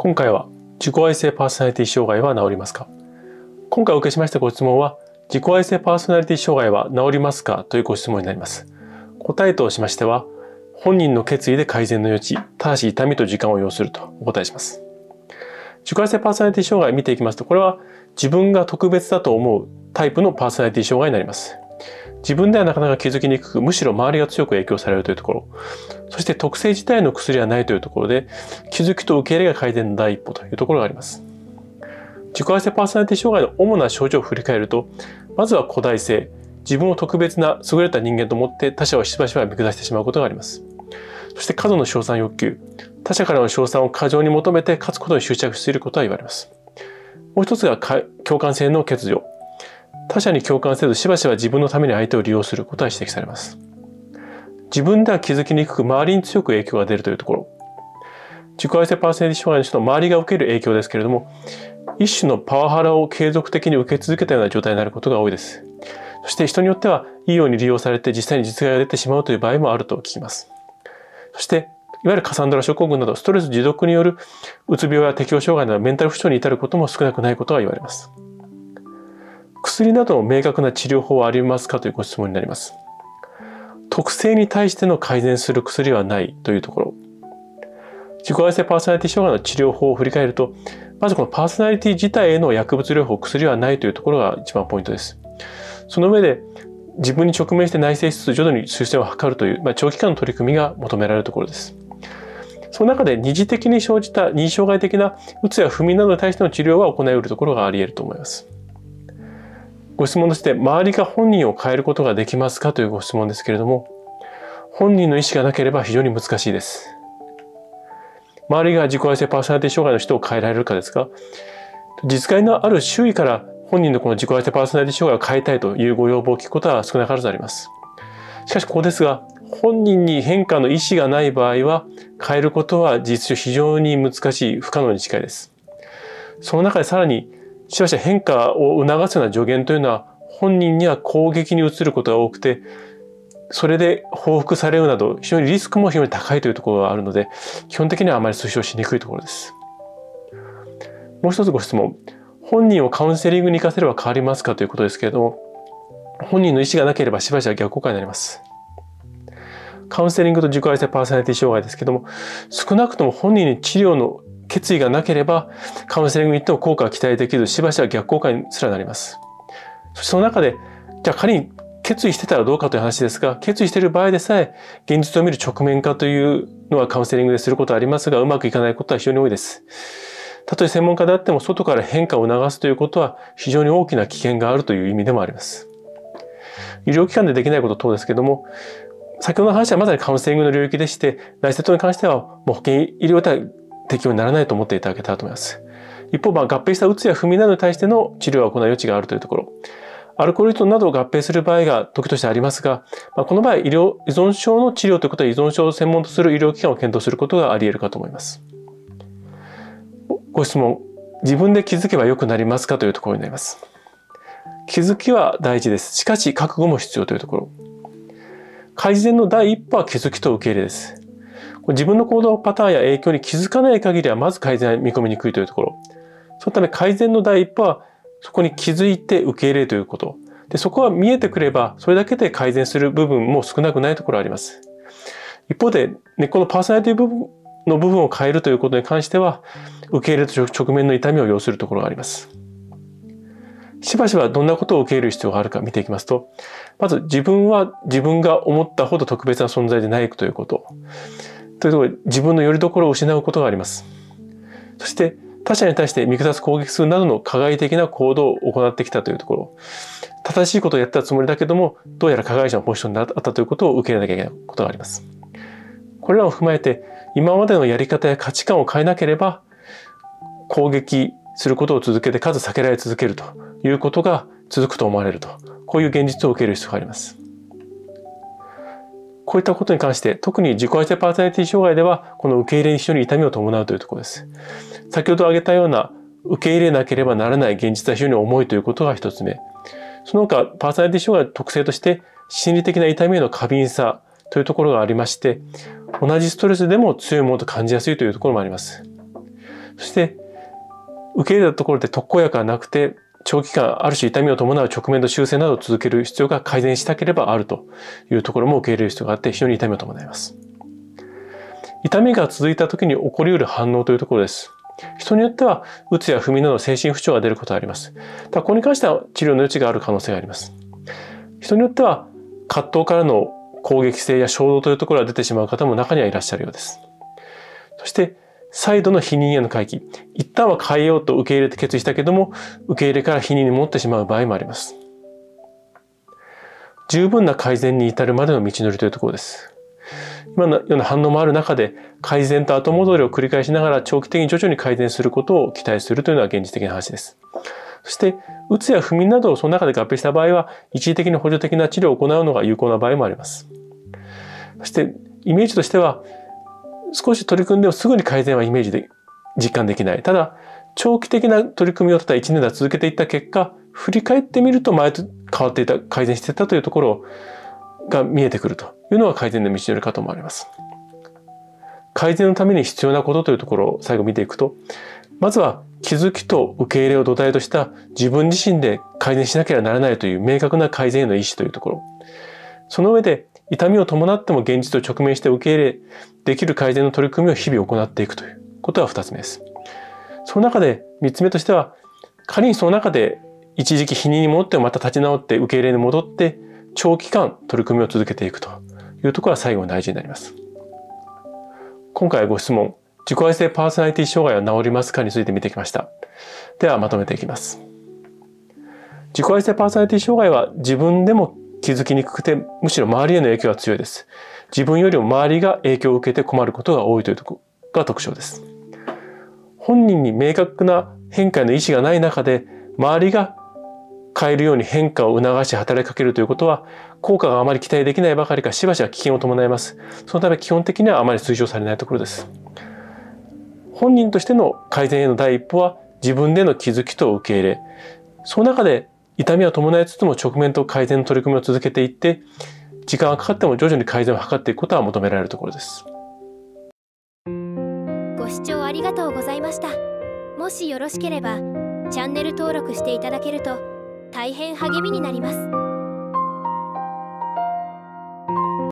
今回は自己愛性パーソナリティ障害は治りますか？今回お受けしましたご質問は、自己愛性パーソナリティ障害は治りますかというご質問になります。答えとしましては、本人の決意で改善の余地、ただし痛みと時間を要するとお答えします。自己愛性パーソナリティ障害を見ていきますと、これは自分が特別だと思うタイプのパーソナリティ障害になります。自分ではなかなか気づきにくく、むしろ周りが強く影響されるというところ、そして特性自体の薬はないというところで、気づきと受け入れが改善の第一歩というところがあります。自己愛性パーソナリティ障害の主な症状を振り返ると、まずは誇大性、自分を特別な優れた人間と思って他者をしばしば見下してしまうことがあります。そして過度の称賛欲求、他者からの称賛を過剰に求めて勝つことに執着していることは言われます。もう一つが共感性の欠如、他者に共感せずしばしば自分のために相手を利用することが指摘されます。自分では気づきにくく、周りに強く影響が出るというところ。自己愛性パーソナリティ障害の人の周りが受ける影響ですけれども、一種のパワハラを継続的に受け続けたような状態になることが多いです。そして人によってはいいように利用されて実際に実害が出てしまうという場合もあると聞きます。そして、いわゆるカサンドラ症候群などストレス持続によるうつ病や適応障害などメンタル不調に至ることも少なくないことが言われます。薬などの明確な治療法はありますかというご質問になります。特性に対しての改善する薬はないというところ。自己愛性パーソナリティ障害の治療法を振り返ると、まずこのパーソナリティ自体への薬物療法、薬はないというところが一番ポイントです。その上で、自分に直面して内省しつつ徐々に修正を図るという、長期間の取り組みが求められるところです。その中で二次的に生じた認知障害的なうつや不眠などに対しての治療は行えるところがあり得ると思います。ご質問として、周りが本人を変えることができますかというご質問ですけれども、本人の意思がなければ非常に難しいです。周りが自己愛性パーソナリティ障害の人を変えられるかですが、実害のある周囲から本人のこの自己愛性パーソナリティ障害を変えたいというご要望を聞くことは少なからずあります。しかしここですが、本人に変化の意思がない場合は、変えることは実質非常に難しい、不可能に近いです。その中でさらに、しかし変化を促すような助言というのは本人には攻撃に移ることが多くて、それで報復されるなど非常にリスクも非常に高いというところがあるので、基本的にはあまり推奨しにくいところです。もう一つご質問。本人をカウンセリングに行かせれば変わりますかということですけれども、本人の意思がなければしばしば逆効果になります。カウンセリングと自己愛性パーソナリティ障害ですけども、少なくとも本人に治療の決意がなければカウンセリングに行っても効果は期待できず、しばしば逆効果にすらなります。そしてその中で、じゃあ仮に決意してたらどうかという話ですが、決意している場合でさえ現実を見る直面化というのはカウンセリングですることはありますが、うまくいかないことは非常に多いです。たとえ専門家であっても外から変化を促すということは非常に大きな危険があるという意味でもあります。医療機関でできないこと等ですけども、先ほどの話はまさにカウンセリングの領域でして、内視鏡に関してはもう保険医療では適用にならないと思っていただけたらと思います。一方、合併したうつや不眠などに対しての治療は行う余地があるというところ。アルコール依存などを合併する場合が時としてありますが、この場合、医療依存症の治療ということは依存症を専門とする医療機関を検討することがあり得るかと思います。ご質問、自分で気づけば良くなりますかというところになります。気づきは大事です。しかし、覚悟も必要というところ。改善の第一歩は気づきと受け入れです。自分の行動パターンや影響に気づかない限りはまず改善は見込みにくいというところ。そのため改善の第一歩はそこに気づいて受け入れるということ。で、そこは見えてくればそれだけで改善する部分も少なくないところがあります。一方で根っこのパーソナリティの部分を変えるということに関しては受け入れと直面の痛みを要するところがあります。しばしばどんなことを受け入れる必要があるか見ていきますと、まず自分は自分が思ったほど特別な存在でないということ。というところで自分の拠り所を失うことがあります。そして他者に対して見下す攻撃するなどの加害的な行動を行ってきたというところ。正しいことをやったつもりだけども、どうやら加害者のポジションであったということを受け入れなきゃいけないことがあります。これらを踏まえて、今までのやり方や価値観を変えなければ、攻撃することを続けて避けられ続けるということが続くと思われると。こういう現実を受け入れる必要があります。こういったことに関して、特に自己愛性パーソナリティ障害では、この受け入れに非常に痛みを伴うというところです。先ほど挙げたような、受け入れなければならない現実は非常に重いということが一つ目。その他、パーソナリティ障害の特性として、心理的な痛みへの過敏さというところがありまして、同じストレスでも強いものと感じやすいというところもあります。そして受け入れたところで特効薬がなくて長期間ある種痛みを伴う直面の修正などを続ける必要が改善したければあるというところも受け入れる必要があって、非常に痛みを伴います。痛みが続いた時に起こりうる反応というところです。人によってはうつや不眠など精神不調が出ることがあります。ただこれに関しては治療の余地がある可能性があります。人によっては葛藤からの攻撃性や衝動というところが出てしまう方も中にはいらっしゃるようです。そして再度の避妊への回帰、一旦は変えようと受け入れて決意したけども、受け入れから避妊に持ってしまう場合もあります。十分な改善に至るまでの道のりというところです。今のような反応もある中で、改善と後戻りを繰り返しながら長期的に徐々に改善することを期待するというのは現実的な話です。そしてうつや不眠などをその中で合併した場合は、一時的に補助的な治療を行うのが有効な場合もあります。そしてイメージとしては、少し取り組んでもすぐに改善はイメージで実感できない。ただ長期的な取り組みをただ1年間続けていった結果、振り返ってみると前と変わっていた、改善していたというところが見えてくるというのが改善の道のりかと思われます。改善のために必要なことというところを最後見ていくと、まずは気づきと受け入れを土台とした自分自身で改善しなければならないという明確な改善への意思というところ、その上で痛みを伴っても現実と直面して受け入れできる改善の取り組みを日々行っていくということが2つ目です。その中で3つ目としては、仮にその中で一時期避妊に戻ってもまた立ち直って受け入れに戻って長期間取り組みを続けていくというところが最後の大事になります。今回はご質問、自己愛性パーソナリティ障害は治りますかについて見てきました。ではまとめていきます。自己愛性パーソナリティ障害は自分でも気づきにくくて、むしろ周りへの影響が強いです。自分よりも周りが影響を受けて困ることが多いというところが特徴です。本人に明確な変化の意思がない中で、周りが変えるように変化を促し働きかけるということは、効果があまり期待できないばかりか、しばしば危険を伴います。そのため基本的にはあまり推奨されないところです。本人としての改善への第一歩は自分での気づきと受け入れ、その中で痛みは伴いつつも直面と改善の取り組みを続けていって、時間がかかっても徐々に改善を図っていくことは求められるところです。ご視聴ありがとうございました。もしよろしければチャンネル登録していただけると大変励みになります。